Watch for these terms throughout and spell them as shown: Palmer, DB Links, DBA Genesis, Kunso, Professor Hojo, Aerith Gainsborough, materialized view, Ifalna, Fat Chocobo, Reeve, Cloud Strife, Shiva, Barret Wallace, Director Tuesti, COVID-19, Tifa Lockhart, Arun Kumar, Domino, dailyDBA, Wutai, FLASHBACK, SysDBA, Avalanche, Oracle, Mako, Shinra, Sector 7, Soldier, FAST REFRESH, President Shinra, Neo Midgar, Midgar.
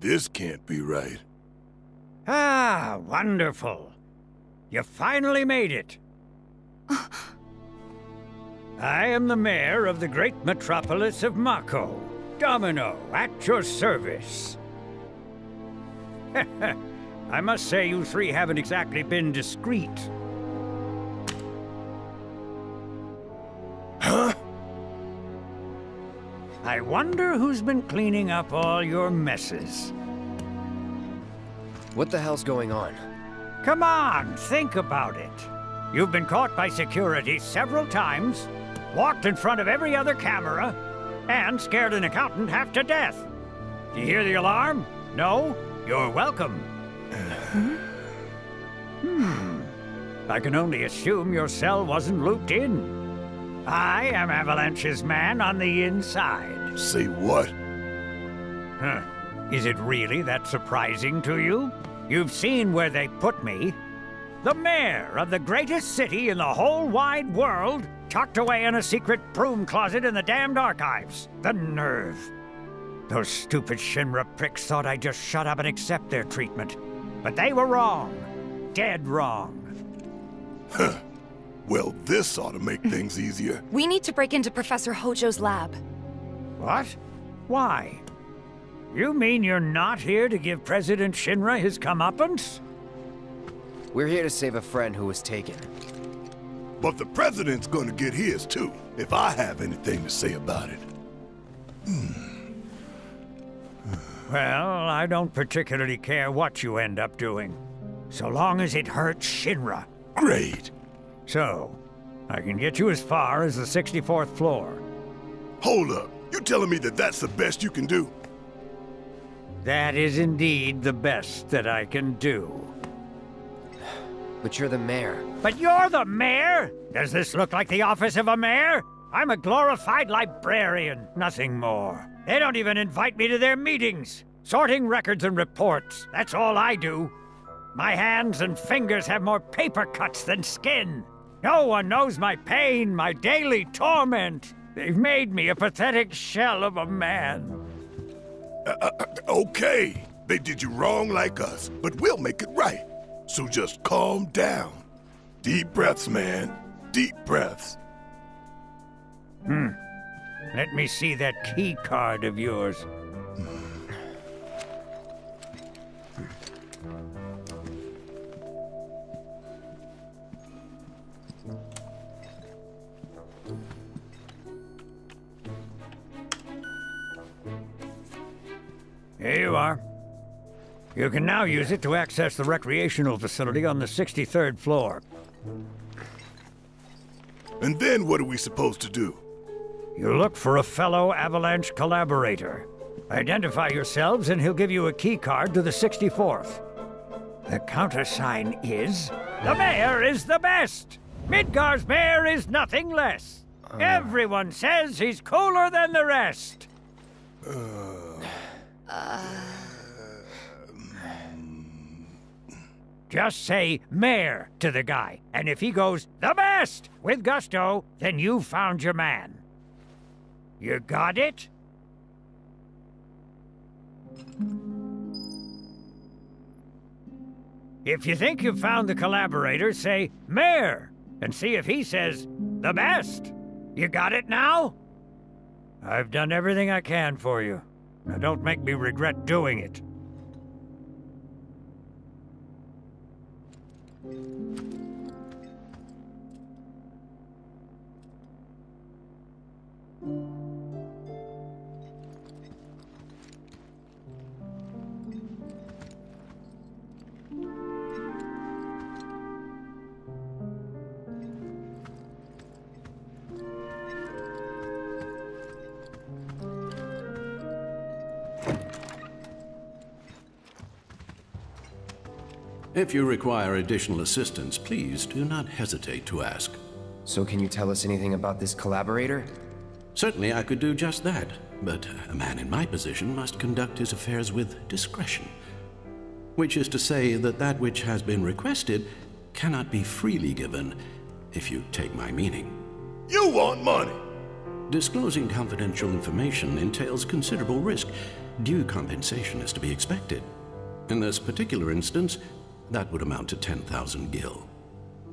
This can't be right. Ah, wonderful. You finally made it. I am the mayor of the great metropolis of Mako. Domino, at your service. I must say you three haven't exactly been discreet. Huh? I wonder who's been cleaning up all your messes. What the hell's going on? Come on, think about it. You've been caught by security several times, walked in front of every other camera, and scared an accountant half to death. Do you hear the alarm? No? You're welcome. I can only assume your cell wasn't looped in. I am Avalanche's man on the inside. Say what? Huh. Is it really that surprising to you? You've seen where they put me. The mayor of the greatest city in the whole wide world, tucked away in a secret broom closet in the damned archives. The nerve. Those stupid Shinra pricks thought I'd just shut up and accept their treatment. But they were wrong. Dead wrong. Huh. Well, this ought to make things easier. We need to break into Professor Hojo's lab. What? Why? You mean you're not here to give President Shinra his comeuppance? We're here to save a friend who was taken. But the president's gonna get his, too, if I have anything to say about it. Well, I don't particularly care what you end up doing, so long as it hurts Shinra. Great. So, I can get you as far as the 64th floor. Hold up. You telling me that that's the best you can do? That is indeed the best that I can do. But you're the mayor. But you're the mayor? Does this look like the office of a mayor? I'm a glorified librarian, nothing more. They don't even invite me to their meetings. Sorting records and reports, that's all I do. My hands and fingers have more paper cuts than skin. No one knows my pain, my daily torment. They've made me a pathetic shell of a man. Okay, they did you wrong like us, but we'll make it right. So just calm down. Deep breaths, man. Deep breaths. Let me see that key card of yours. Here you are. You can now use it to access the recreational facility on the 63rd floor. And then what are we supposed to do? You look for a fellow Avalanche collaborator. Identify yourselves and he'll give you a key card to the 64th. The countersign is... The mayor is the best! Midgar's mayor is nothing less! Everyone says he's cooler than the rest! Just say mayor to the guy, and if he goes the best with gusto, then you found your man. You got it? If you think you've found the collaborator, say mayor and see if he says the best. You got it now? I've done everything I can for you. Now don't make me regret doing it. If you require additional assistance, please do not hesitate to ask. So can you tell us anything about this collaborator? Certainly I could do just that, but a man in my position must conduct his affairs with discretion. Which is to say that that which has been requested cannot be freely given, if you take my meaning. You want money! Disclosing confidential information entails considerable risk. Due compensation is to be expected. In this particular instance, that would amount to 10,000 gil.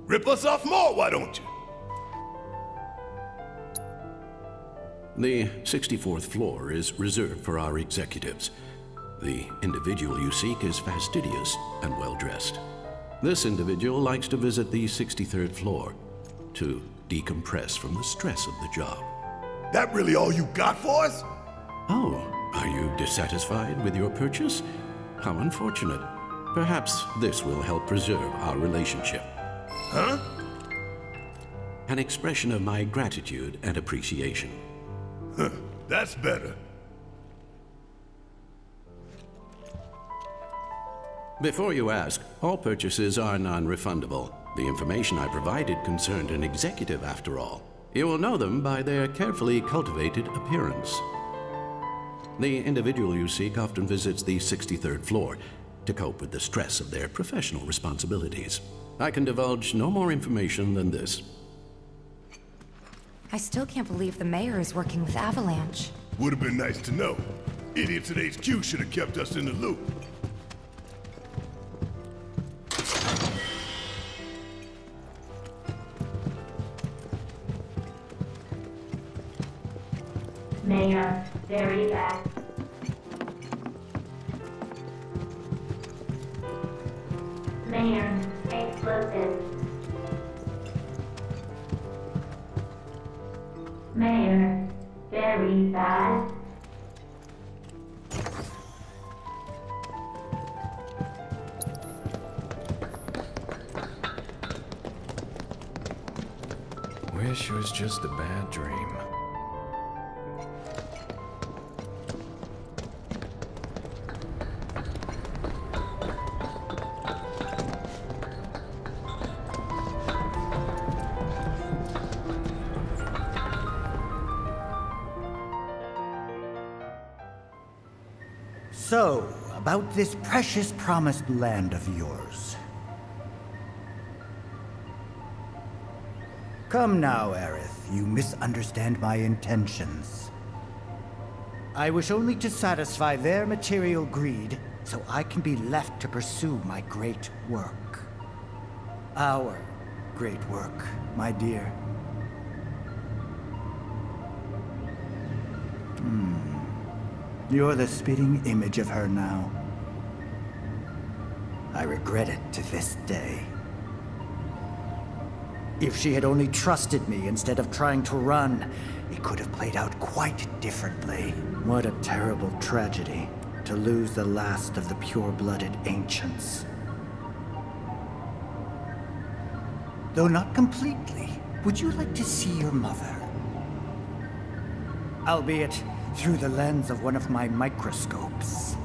Rip us off more, why don't you? The 64th floor is reserved for our executives. The individual you seek is fastidious and well-dressed. This individual likes to visit the 63rd floor to decompress from the stress of the job. That really all you got for us? Oh, are you dissatisfied with your purchase? How unfortunate. Perhaps this will help preserve our relationship. Huh? An expression of my gratitude and appreciation. Huh, that's better. Before you ask, all purchases are non-refundable. The information I provided concerned an executive, after all. You will know them by their carefully cultivated appearance. The individual you seek often visits the 63rd floor to cope with the stress of their professional responsibilities. I can divulge no more information than this. I still can't believe the mayor is working with Avalanche. Would have been nice to know. Idiots at HQ should have kept us in the loop. Mayor, very bad. Mayor, explosive. Mayor, very bad. Wish it was just a bad dream. So, about this precious promised land of yours. Come now, Aerith, you misunderstand my intentions. I wish only to satisfy their material greed, so I can be left to pursue my great work. Our great work, my dear. You're the spitting image of her now. I regret it to this day. If she had only trusted me instead of trying to run, it could have played out quite differently. What a terrible tragedy to lose the last of the pure-blooded ancients. Though not completely, would you like to see your mother? Albeit through the lens of one of my microscopes.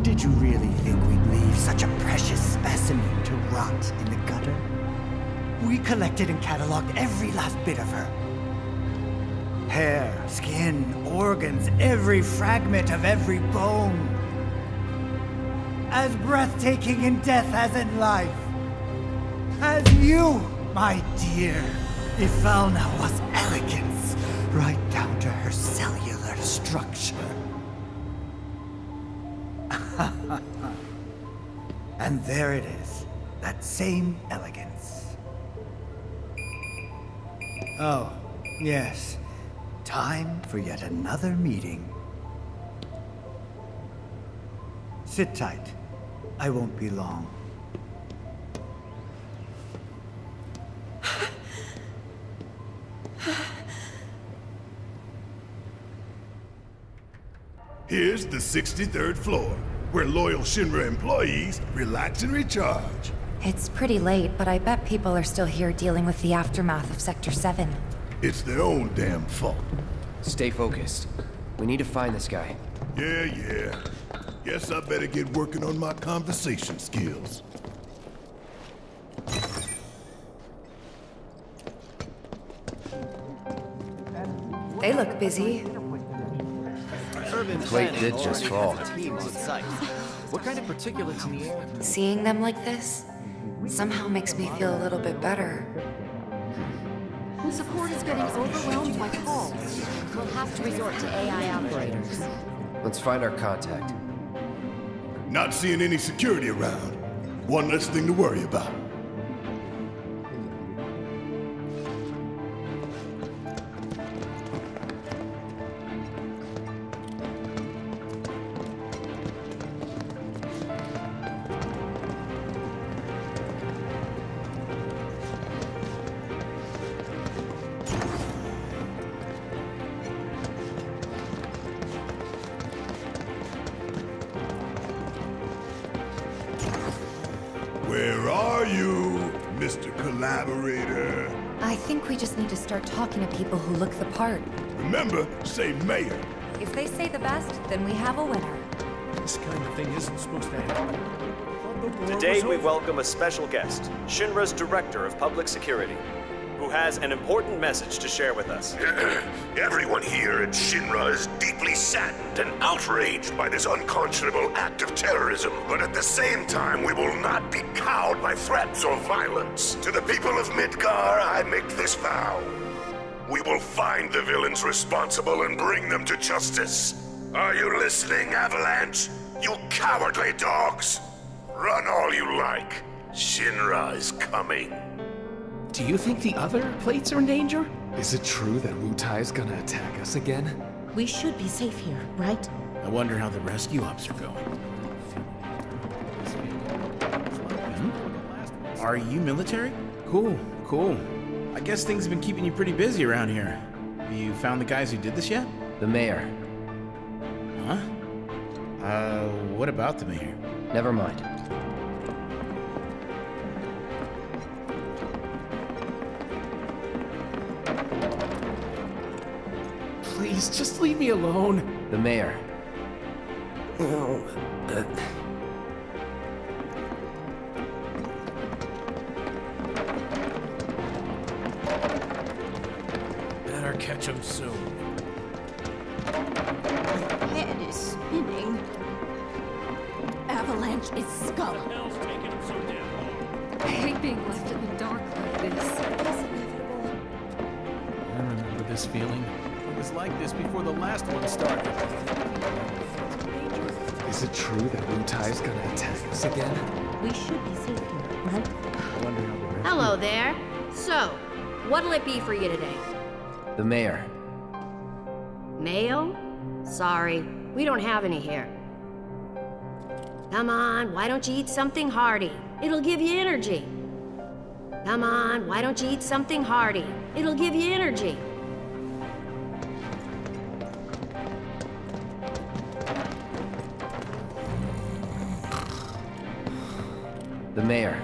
Did you really think we'd leave such a precious specimen to rot in the gutter? We collected and cataloged every last bit of her. Hair, skin, organs, every fragment of every bone. As breathtaking in death as in life. As you, my dear. Ifalna was elegance, right down to her cellular structure. And there it is, that same elegance. Oh, yes. Time for yet another meeting. Sit tight. I won't be long. Here's the 63rd floor, where loyal Shinra employees relax and recharge. It's pretty late, but I bet people are still here dealing with the aftermath of Sector 7. It's their own damn fault. Stay focused. We need to find this guy. Yeah. Guess I better get working on my conversation skills. They look busy. The plate did just fall. What kind of particulates in the air? Seeing them like this, somehow makes me feel a little bit better. Support is getting overwhelmed by calls. We'll have to resort to AI operators. Let's find our contact. Not seeing any security around. One less thing to worry about. Start talking to people who look the part. Remember, say mayor. If they say the best, then we have a winner. This kind of thing isn't supposed to happen. Today we welcome a special guest, Shinra's Director of Public Security, who has an important message to share with us. Everyone here at Shinra is deeply saddened and outraged by this unconscionable act of terrorism. But at the same time, we will not be cowed by threats or violence. To the people of Midgar, I make this vow. We will find the villains responsible and bring them to justice. Are you listening, Avalanche? You cowardly dogs! Run all you like. Shinra is coming. Do you think the other plates are in danger? Is it true that Wutai's gonna attack us again? We should be safe here, right? I wonder how the rescue ops are going. Hmm? Are you military? Cool, cool. I guess things have been keeping you pretty busy around here. Have you found the guys who did this yet? The mayor. Huh? What about the mayor? Never mind. Please, just leave me alone. The mayor. Oh, better catch him soon. My head is spinning. Avalanche is skull. I hate being left in the dark like this. It's inevitable. I remember this feeling. Like this before the last one started. Is it true that Wutai's gonna attack us again? We should be safe here, right? Hello there. So, what'll it be for you today? The mayor. Mayo? Sorry, we don't have any here. Come on, why don't you eat something hearty? It'll give you energy. Come on, why don't you eat something hearty? It'll give you energy. The mayor.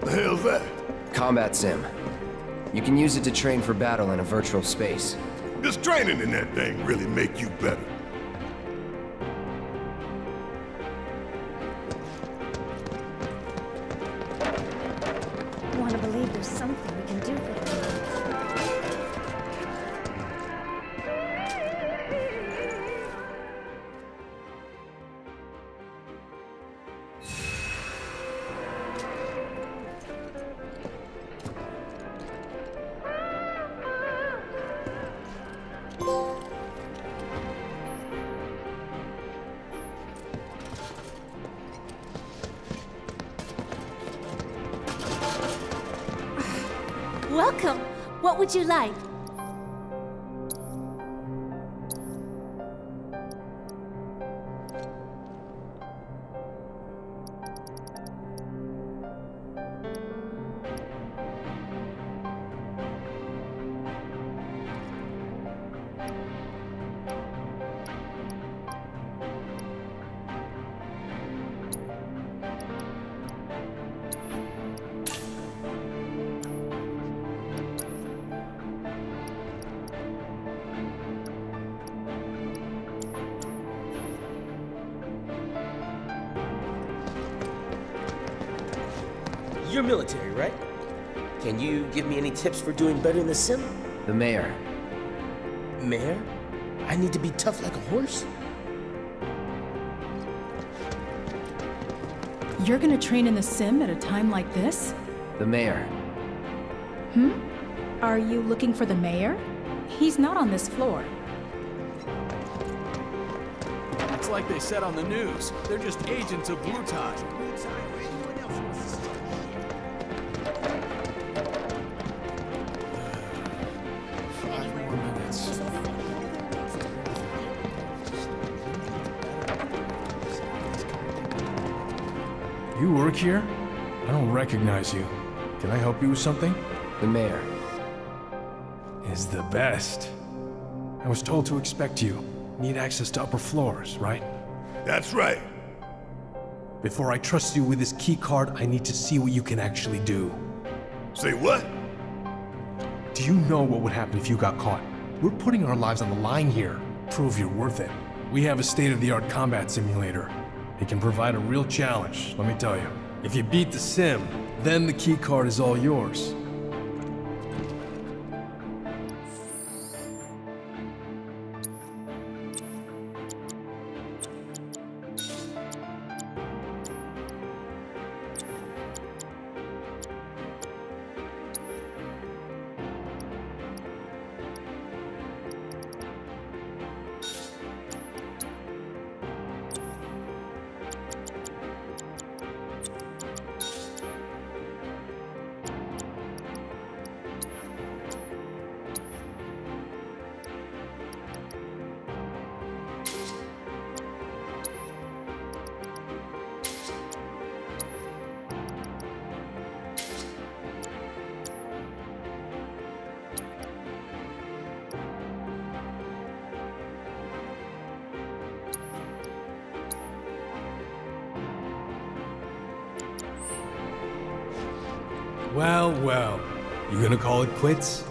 The hell's that? Combat sim. You can use it to train for battle in a virtual space. Does training in that thing really make you better? Welcome. What would you like? You're military, right? Can you give me any tips for doing better in the sim? The mayor. Mayor? I need to be tough like a horse? You're gonna train in the sim at a time like this? The mayor. Hmm? Are you looking for the mayor? He's not on this floor. It's like they said on the news. They're just agents of Wutai. You work here? I don't recognize you. Can I help you with something? The mayor is the best. I was told to expect you. Need access to upper floors, right? That's right. Before I trust you with this key card, I need to see what you can actually do. Say what? Do you know what would happen if you got caught? We're putting our lives on the line here. Prove you're worth it. We have a state-of-the-art combat simulator. It can provide a real challenge, let me tell you. If you beat the sim, then the key card is all yours. Well, well. You gonna call it quits?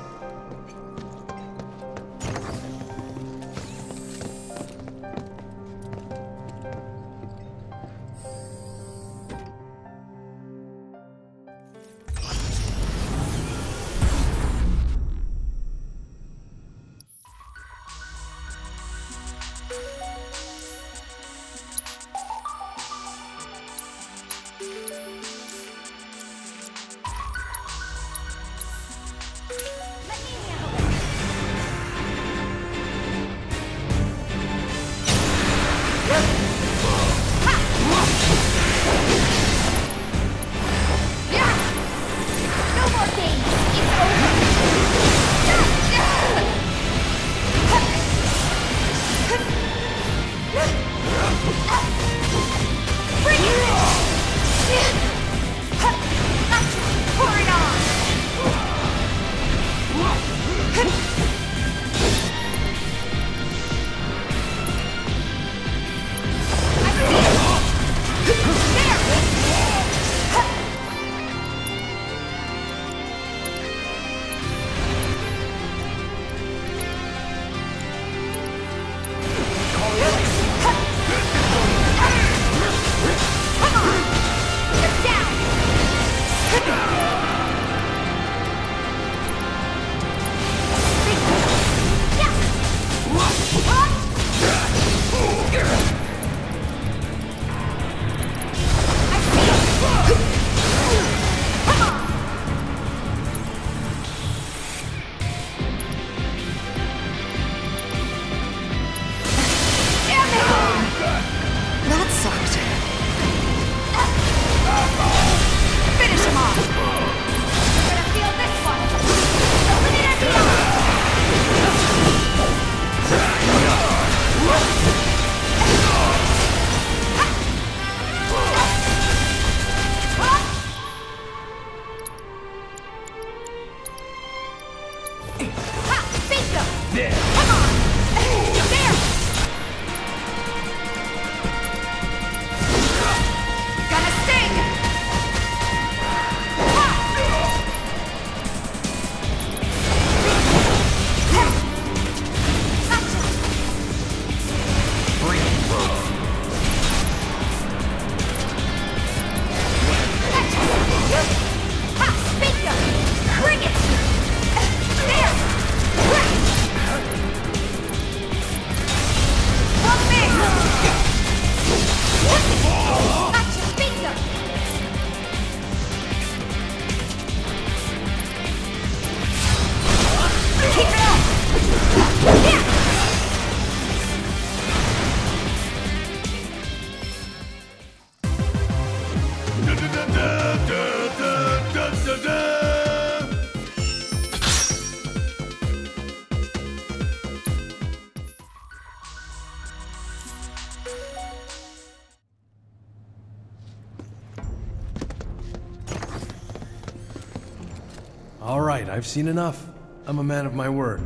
All right, I've seen enough. I'm a man of my word.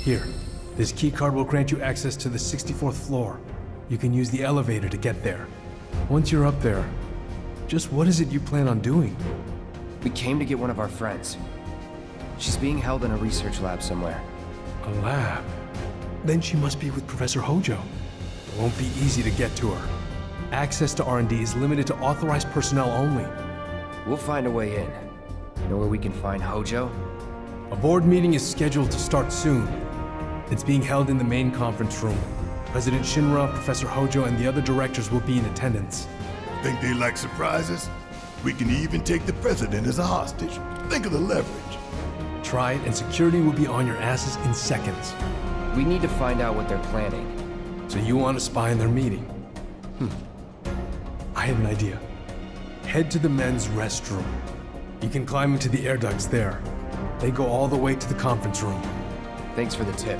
Here, this key card will grant you access to the 64th floor. You can use the elevator to get there. Once you're up there, just what is it you plan on doing? We came to get one of our friends. She's being held in a research lab somewhere. A lab? Then she must be with Professor Hojo. It won't be easy to get to her. Access to R&D is limited to authorized personnel only. We'll find a way in. Know where we can find Hojo? A board meeting is scheduled to start soon. It's being held in the main conference room. President Shinra, Professor Hojo, and the other directors will be in attendance. Think they like surprises? We can even take the president as a hostage. Think of the leverage. Try it, and security will be on your asses in seconds. We need to find out what they're planning. So you want to spy in their meeting? I have an idea. Head to the men's restroom. You can climb into the air ducts there. They go all the way to the conference room. Thanks for the tip.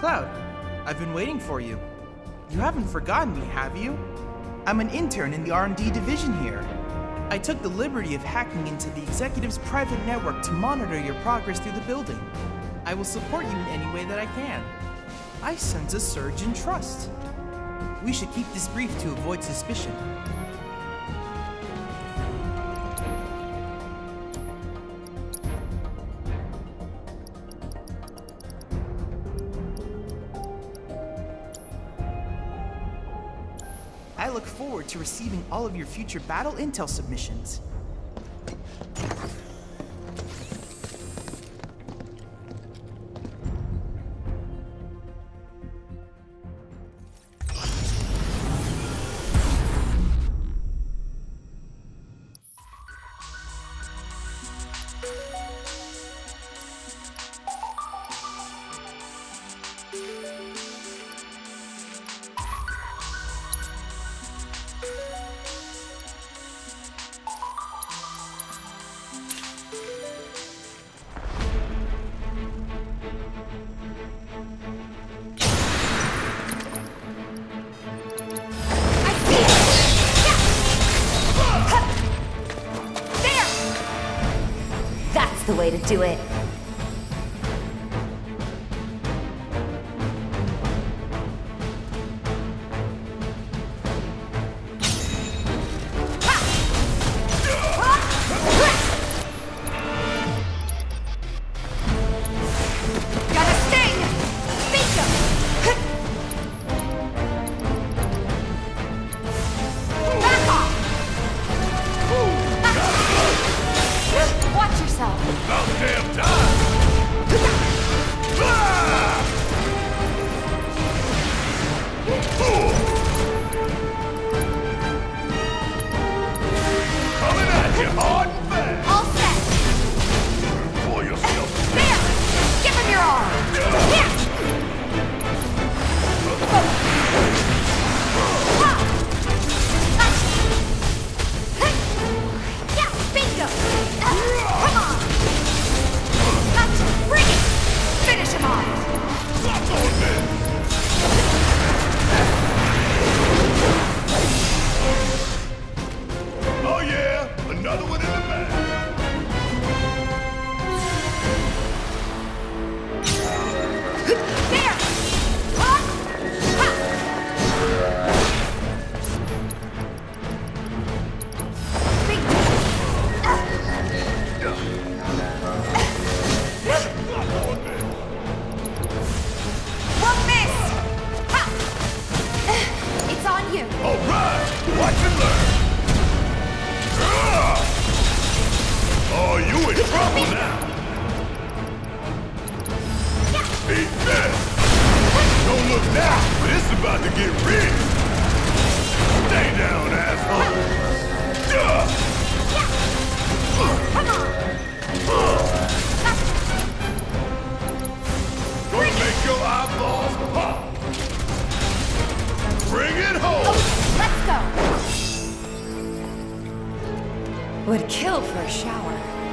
Cloud, I've been waiting for you. You haven't forgotten me, have you? I'm an intern in the R&D division here. I took the liberty of hacking into the executive's private network to monitor your progress through the building. I will support you in any way that I can. I sense a surge in trust. We should keep this brief to avoid suspicion. I look forward to receiving all of your future battle intel submissions. Way to do it. Would kill for a shower.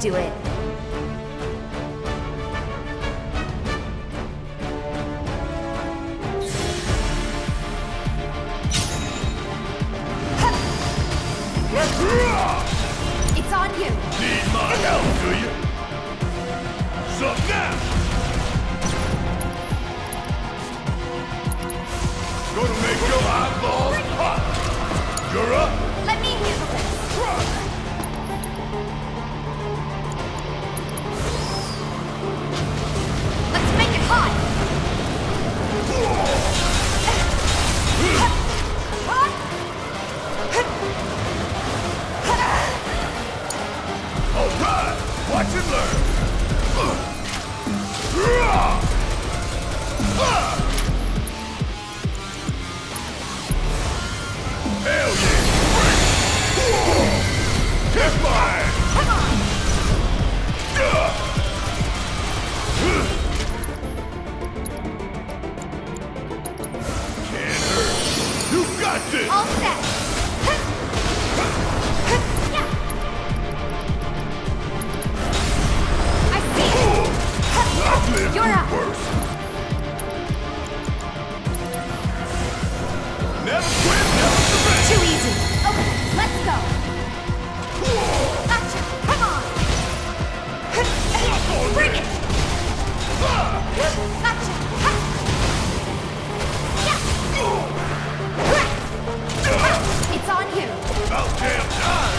do it. It's on you. Need my help, do you? So now. Gonna make your eyeballs hot. You're up. Let me handle this. Let's make it hot. All right, watch and learn. Hell yeah. Kiss mine! Come on! Can't hurt! You got this! All set! I see it! I've lived through worse! Never quit, never surrender! Too easy! Okay, let's go! Gotcha! Come on! Bring it! Gotcha! Yeah. It's on you! About damn time!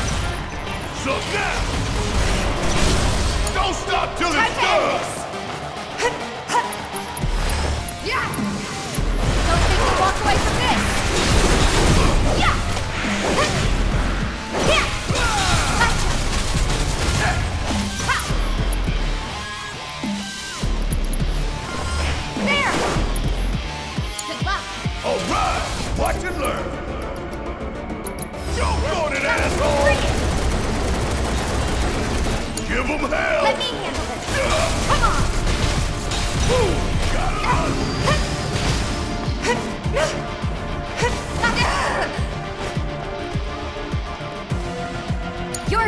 So now! Don't stop till it's done! Yeah! Don't think you walk away from this! Yeah! Yeah! Alright! Watch and learn! Don't go to that asshole! Give him hell! Let me handle this! Come on! Ooh, got it! You're up!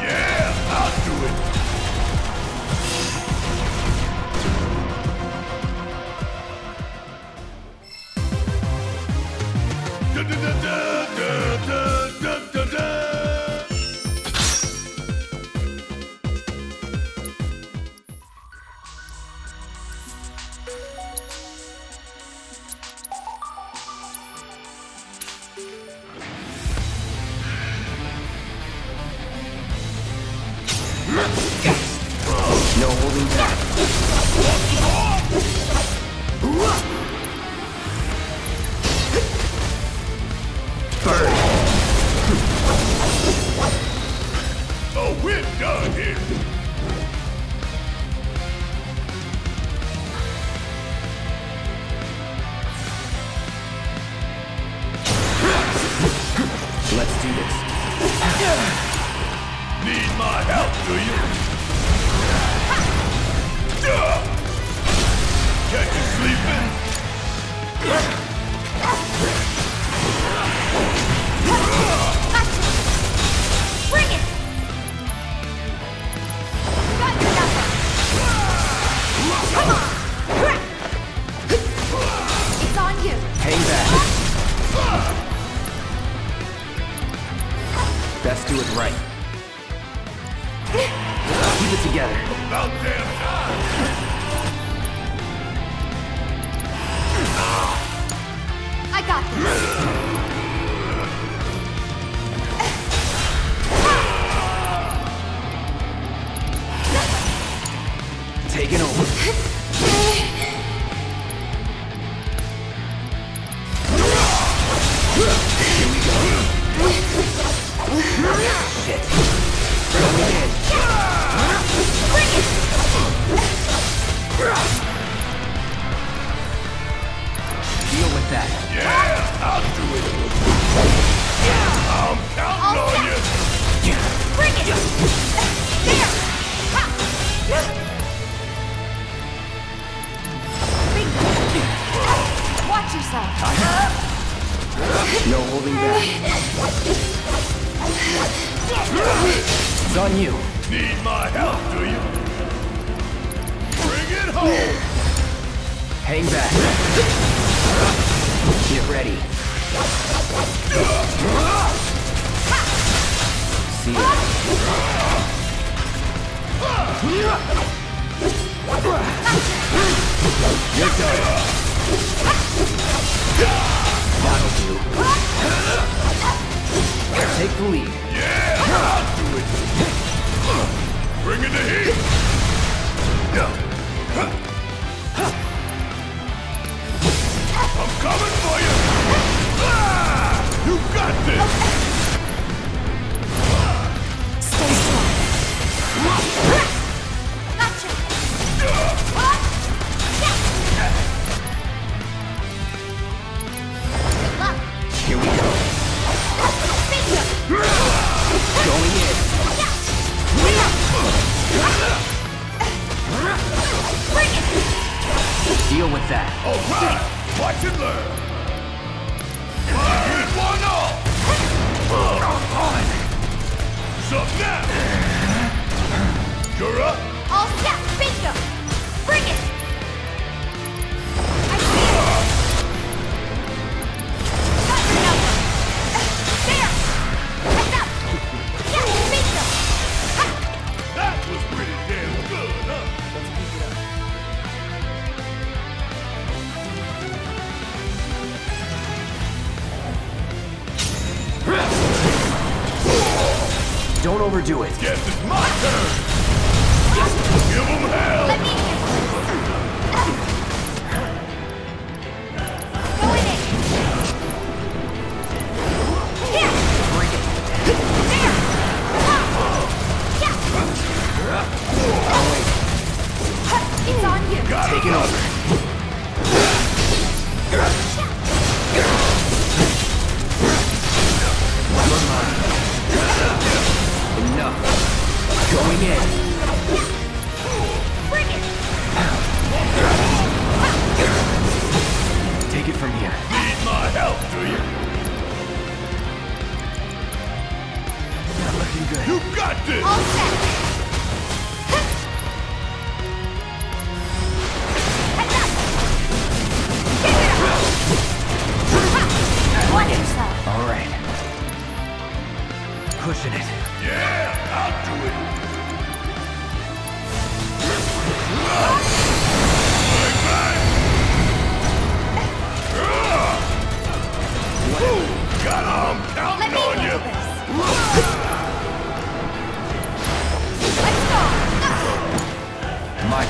Yeah! I'll do it! No holding back. It's on you. Need my help, do you? Bring it home! Hang back. Get ready. See ya. That'll do. Take the lead. Yeah! I'll do it! Bring in the heat! I'm coming for you! You got this! Stay strong! Gotcha! Good luck! Here we go! Going in! Bring it! Deal with that. All right, watch and learn. Here's one all. Stop now. You're up. All set, bingo. Bring it. I see it. Got your number. There. Heads up. Yes, bingo. That was pretty damn good, huh? Don't overdo it. Guess it's my turn. Give them hell. Let me in. Going in. Here. Bring it. There. Yeah. It's on you. Take it over. Enough. Going in. Bring it. Take it from here. Need my help, do you? Not looking good. You got this. All set. Enough. Watch yourself. All right. Pushing it. Yeah, I'll do it. Right back. Got him. Counting on you. Let's go. My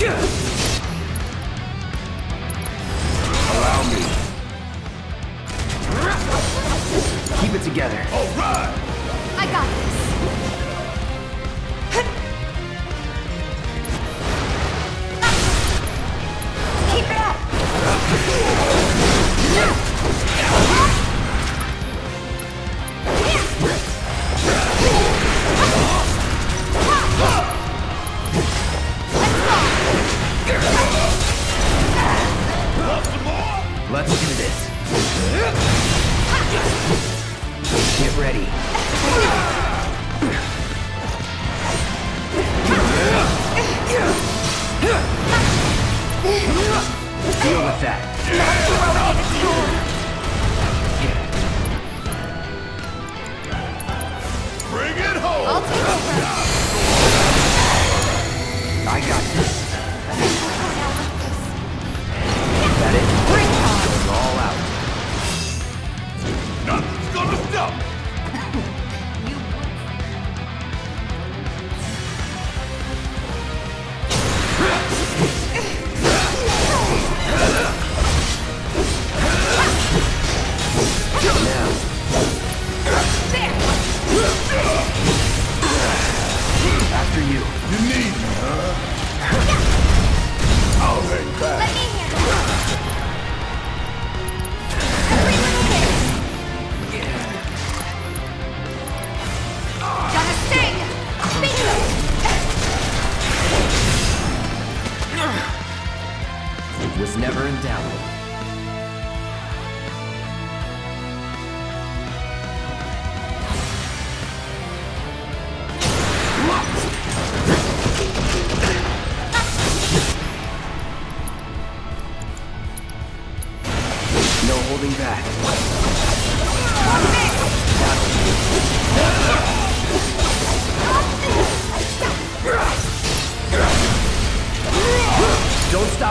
turn. Allow me. Keep it together. All right. I got this. Keep it up. Let's go.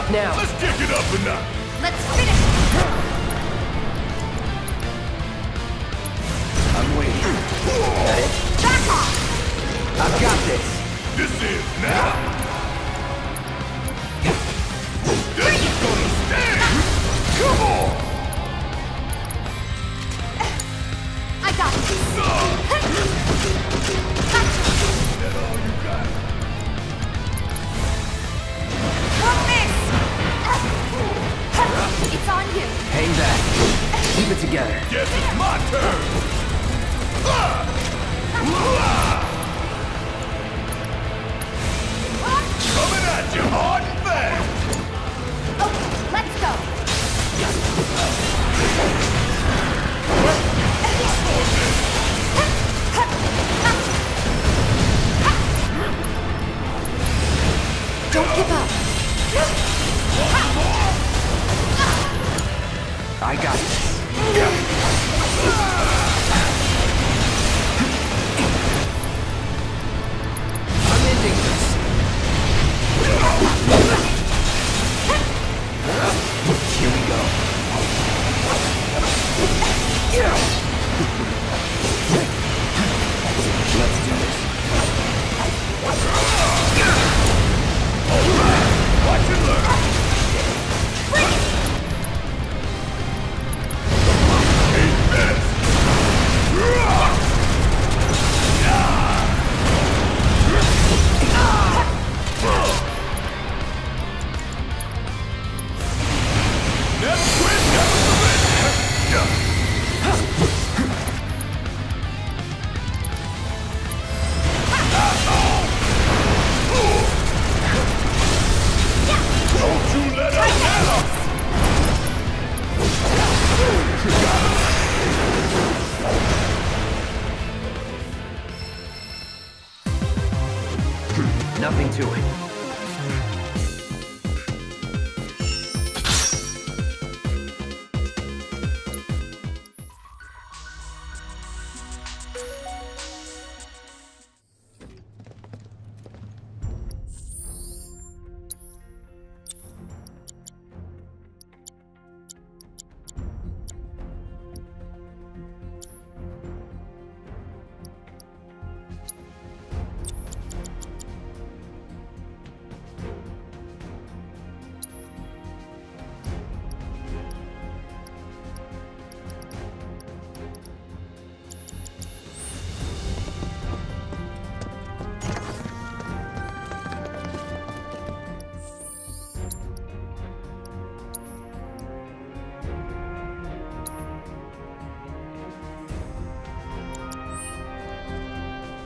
up now. Let's kick it up a notch. Let's finish. I'm waiting. Got it? Back off! I've got this. This is now. This is gonna stay. Come on. I got it. That's all you got. It's on you. Hang back. Keep it together. Yes, it's my turn. Coming at you hard and fast. Okay, let's go. Don't give up. I got it. I'm ending this. Here we go. Let's do this. All right. Watch it, look. Nothing to it.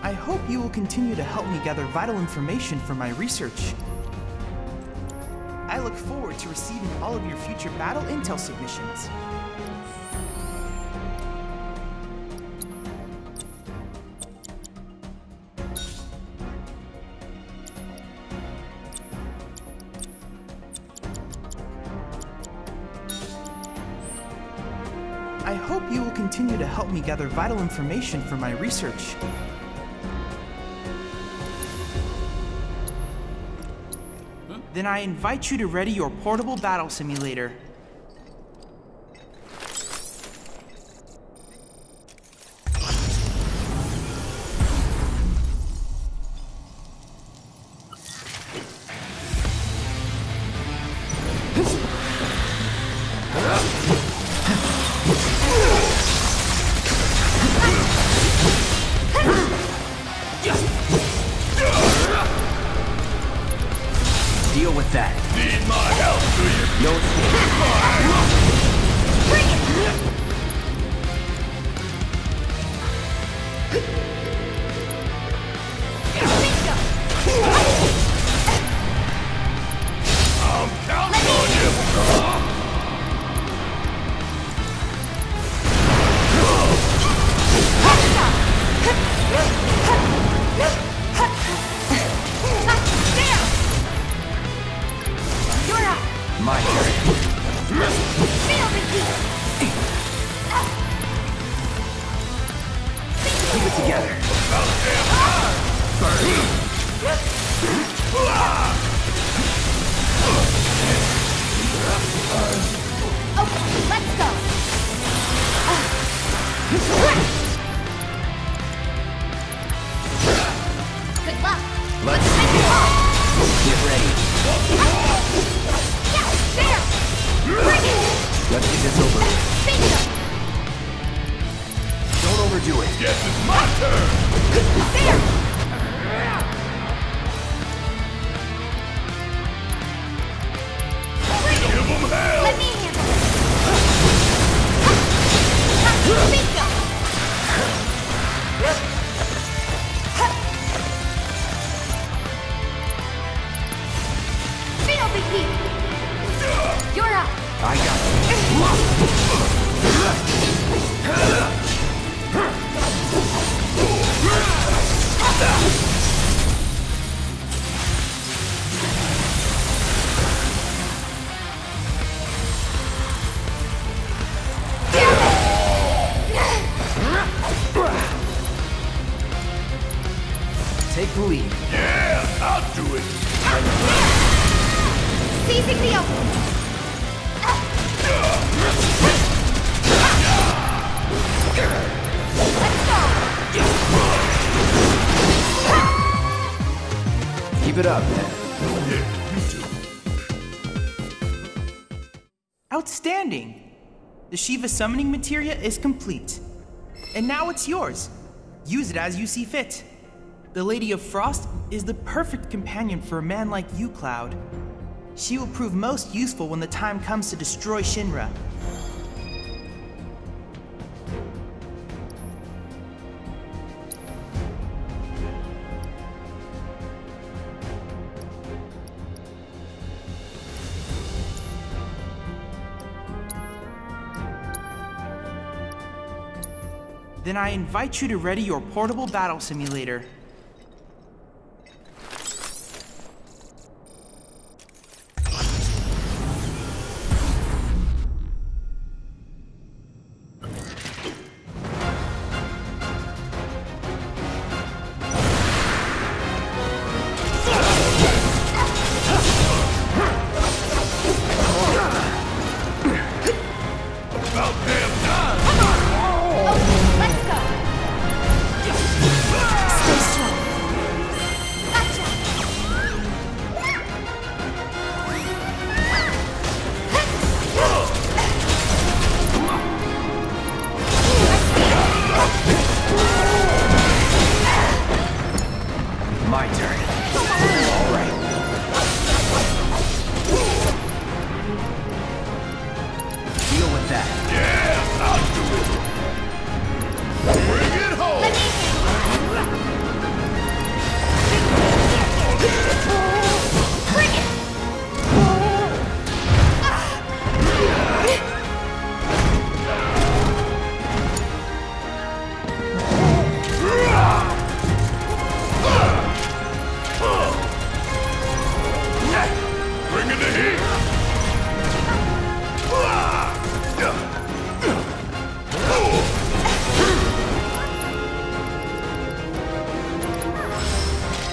I hope you will continue to help me gather vital information for my research. I look forward to receiving all of your future battle intel submissions. I hope you will continue to help me gather vital information for my research. Then I invite you to ready your portable battle simulator. Together. Let's get ready. Yeah, there. Bring it. Let's get this over with. Don't overdo it. Guess it's my turn. There. Give them hell. Let me handle it. Bingo. You're up. I got it. Take the lead. Yeah, I'll do it. Seizing the open. Keep it up, man. Outstanding! The Shiva summoning materia is complete. And now it's yours. Use it as you see fit. The Lady of Frost is the perfect companion for a man like you, Cloud. She will prove most useful when the time comes to destroy Shinra. Then I invite you to ready your portable battle simulator.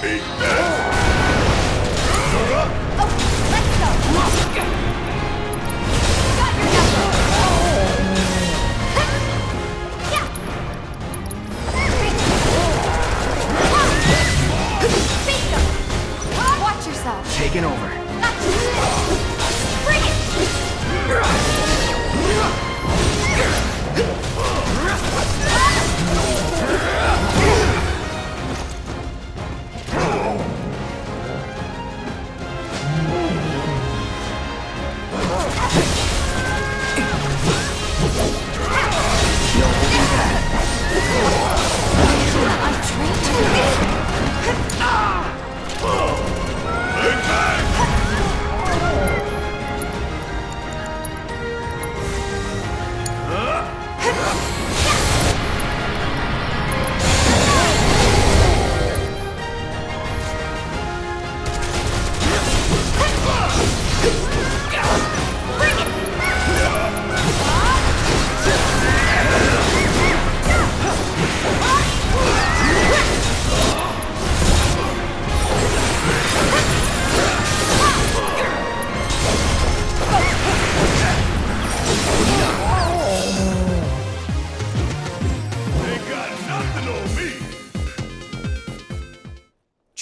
Big bang!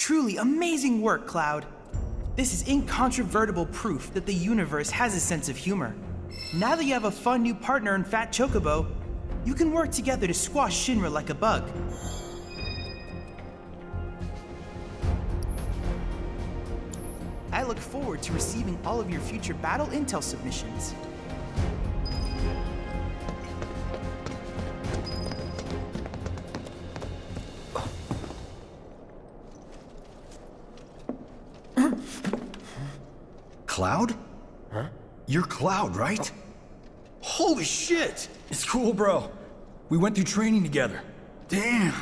Truly amazing work, Cloud. This is incontrovertible proof that the universe has a sense of humor. Now that you have a fun new partner in Fat Chocobo, you can work together to squash Shinra like a bug. I look forward to receiving all of your future battle intel submissions. Cloud? Huh? You're Cloud, right? Oh. Holy shit! It's cool, bro. We went through training together. Damn.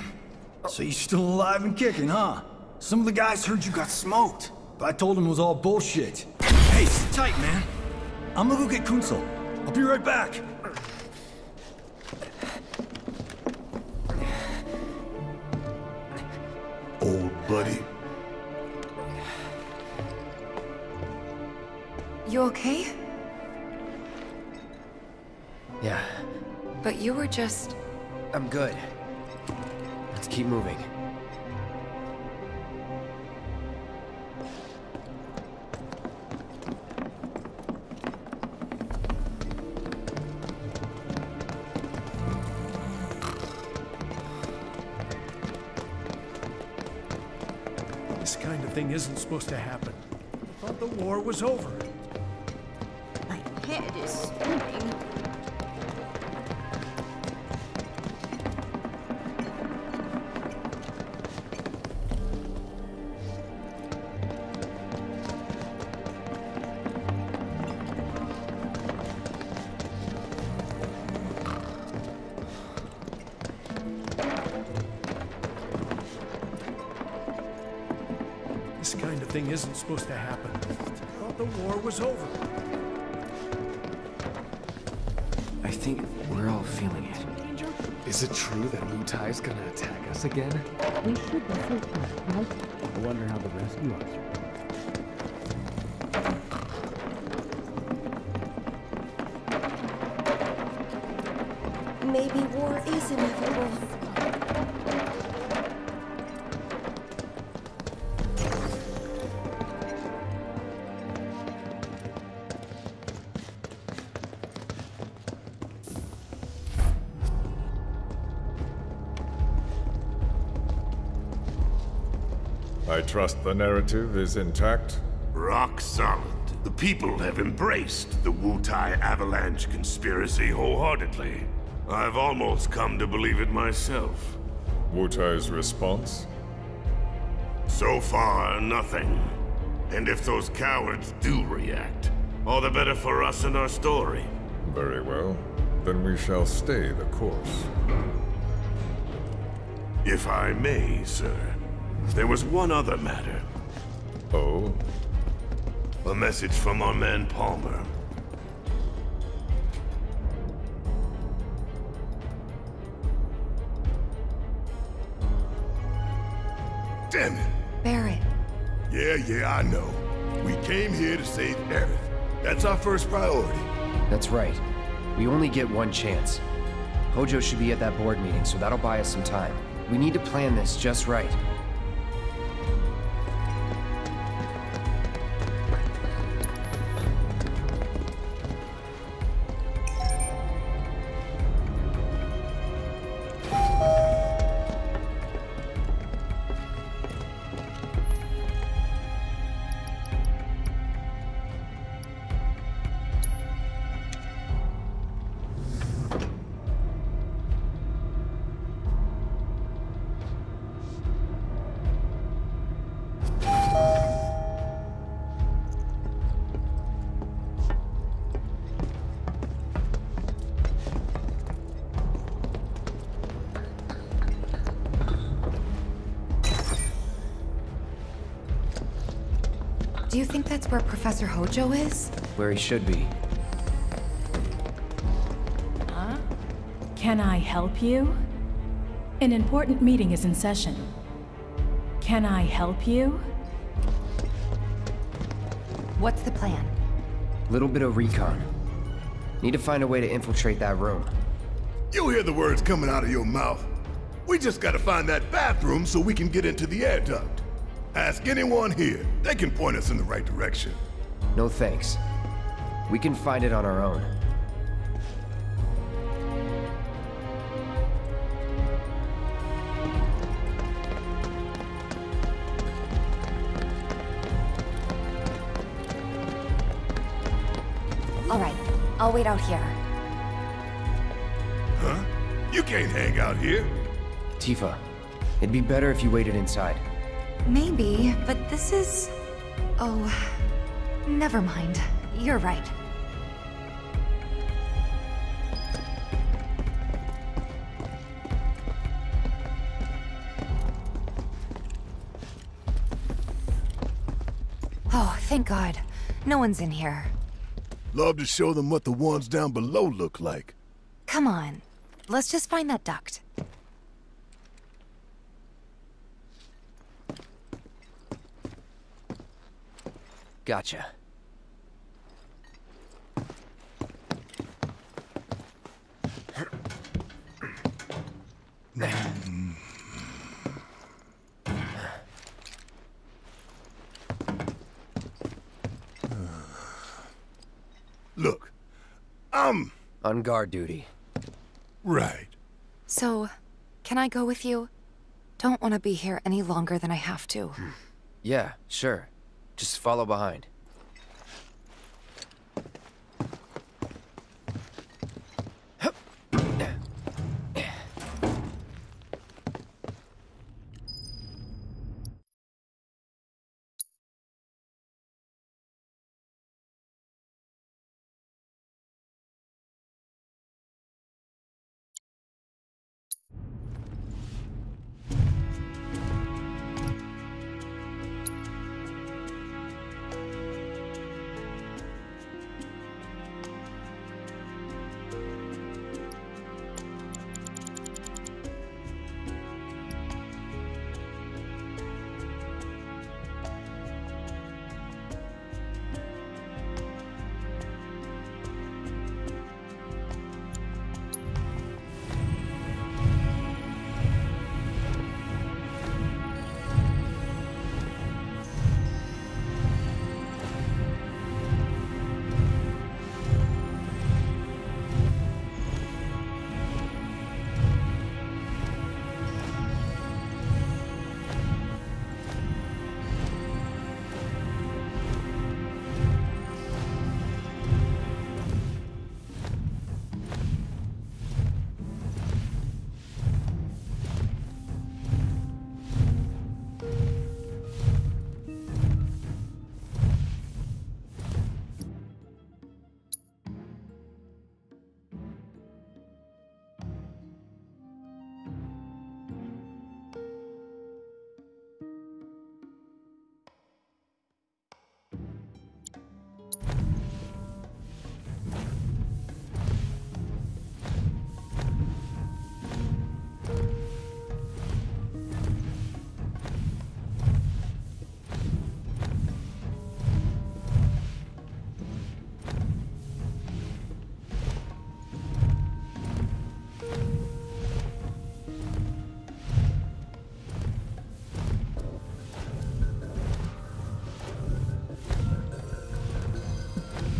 Oh. So you're still alive and kicking, huh? Some of the guys heard you got smoked. But I told him it was all bullshit. Hey, sit tight, man. I'm gonna go get Kunso. I'll be right back. Old buddy. You okay? Yeah. But you were just... I'm good. Let's keep moving. Thing isn't supposed to happen. I thought the war was over. My head is spinning. Isn't supposed to happen. I thought the war was over. I think we're all feeling it. Danger? Is it true that Wutai's gonna attack us again? We should definitely fight. I wonder how the rescue officer. Maybe war is inevitable. Trust the narrative is intact? Rock solid. The people have embraced the Wutai Avalanche conspiracy wholeheartedly. I've almost come to believe it myself. Wutai's response? So far, nothing. And if those cowards do react, all the better for us and our story. Very well. Then we shall stay the course. If I may, sir. There was one other matter. Oh? A message from our man Palmer. Damn it! Barrett. Yeah, I know. We came here to save Aerith. That's our first priority. That's right. We only get one chance. Hojo should be at that board meeting, so that'll buy us some time. We need to plan this just right. Do you think that's where Professor Hojo is? Where he should be. Huh? Can I help you? An important meeting is in session. Can I help you? What's the plan? Little bit of recon. Need to find a way to infiltrate that room. You hear the words coming out of your mouth. We just gotta find that bathroom so we can get into the air duct. Ask anyone here. They can point us in the right direction. No thanks. We can find it on our own. All right, I'll wait out here. Huh? You can't hang out here. Tifa, it'd be better if you waited inside. Maybe, but this is... Oh, never mind. You're right. Oh, thank God. No one's in here. Love to show them what the ones down below look like. Come on. Let's just find that duct. Gotcha. Look, I'm... on guard duty. Right. So, can I go with you? Don't want to be here any longer than I have to. Yeah, sure. Just follow behind.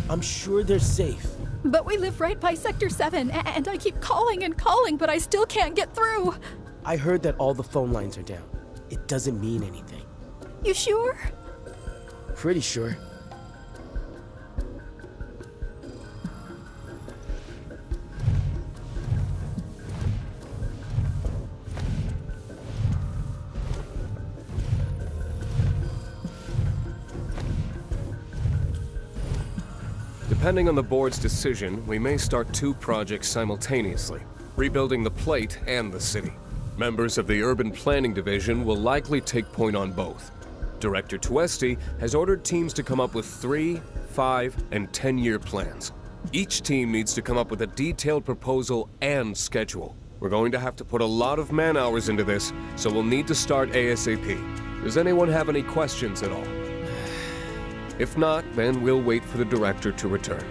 I'm sure they're safe. But we live right by Sector 7, and I keep calling and calling, but I still can't get through. I heard that all the phone lines are down. It doesn't mean anything. You sure? Pretty sure. Depending on the board's decision, we may start two projects simultaneously, rebuilding the plate and the city. Members of the Urban Planning Division will likely take point on both. Director Tuesti has ordered teams to come up with 3, 5, and 10-year plans. Each team needs to come up with a detailed proposal and schedule. We're going to have to put a lot of man-hours into this, so we'll need to start ASAP. Does anyone have any questions at all? If not, then we'll wait for the director to return.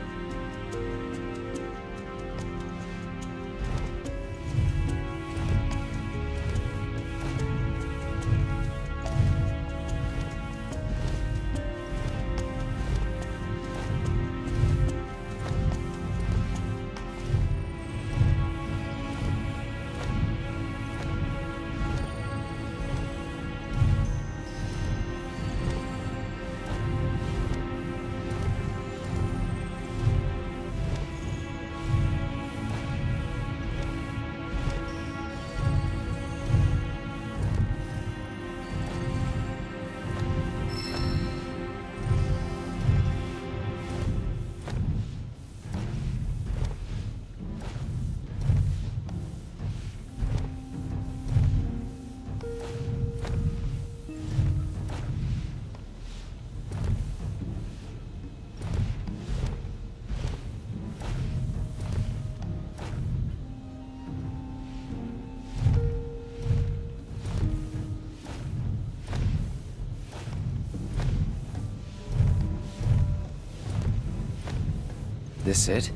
This it?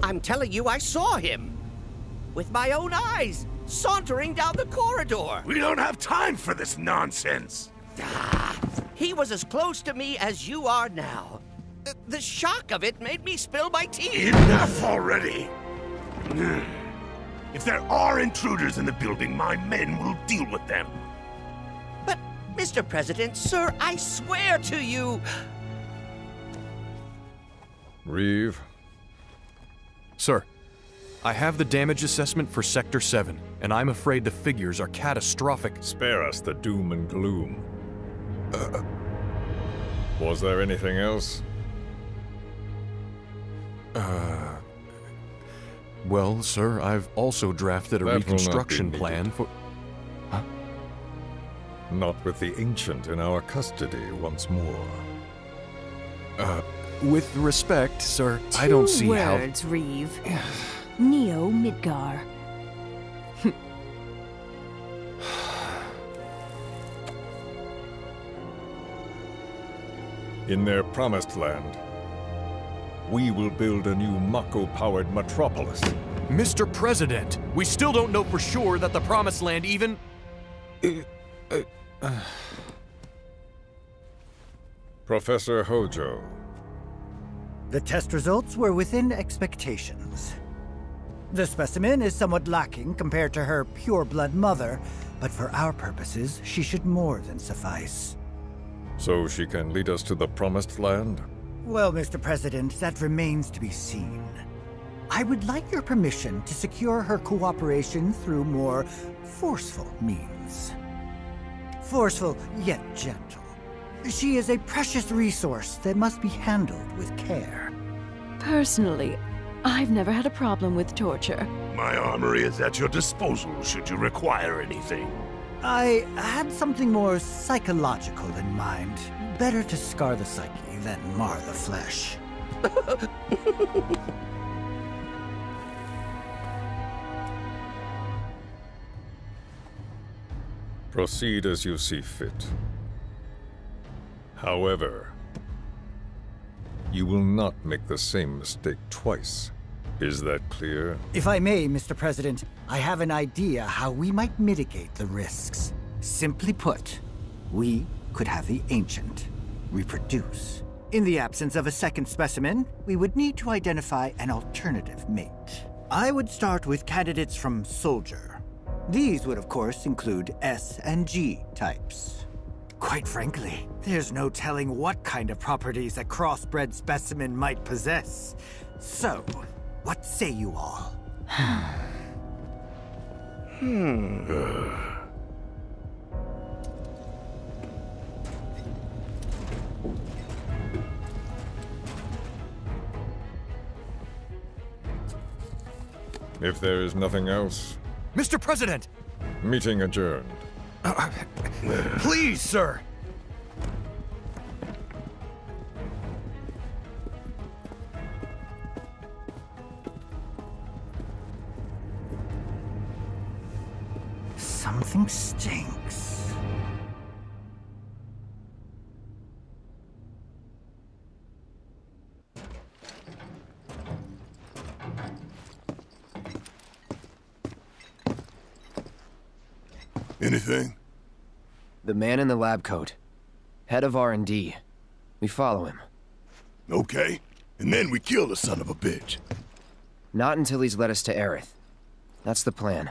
I'm telling you, I saw him! With my own eyes, sauntering down the corridor! We don't have time for this nonsense! Ah, he was as close to me as you are now. The shock of it made me spill my tea! Enough already! If there are intruders in the building, my men will deal with them. But, Mr. President, sir, I swear to you... Reeve. Sir, I have the damage assessment for Sector 7, and I'm afraid the figures are catastrophic. Spare us the doom and gloom. Was there anything else? Well, sir, I've also drafted a reconstruction plan for... Huh? Not with the Ancient in our custody once more. With respect, sir, I don't see how... 2 words, Reeve. Neo Midgar. In their promised land, we will build a new Mako-powered metropolis. Mr. President, we still don't know for sure that the promised land even... Professor Hojo. The test results were within expectations. The specimen is somewhat lacking compared to her pure-blood mother, but for our purposes, she should more than suffice. So she can lead us to the promised land? Well, Mr. President, that remains to be seen. I would like your permission to secure her cooperation through more forceful means. Forceful, yet gentle. She is a precious resource that must be handled with care. Personally, I've never had a problem with torture. My armory is at your disposal should you require anything. I had something more psychological in mind. Better to scar the psyche than mar the flesh. Proceed as you see fit. However, you will not make the same mistake twice. Is that clear? If I may, Mr. President, I have an idea how we might mitigate the risks. Simply put, we could have the Ancient reproduce. In the absence of a second specimen, we would need to identify an alternative mate. I would start with candidates from Soldier. These would, of course, include S and G types. Quite frankly, there's no telling what kind of properties a crossbred specimen might possess. So, what say you all? If there is nothing else... Mr. President! Meeting adjourned. Please, sir! Something stinks. Anything? The man in the lab coat. Head of R&D. We follow him. Okay. And then we kill the son of a bitch. Not until he's led us to Aerith. That's the plan.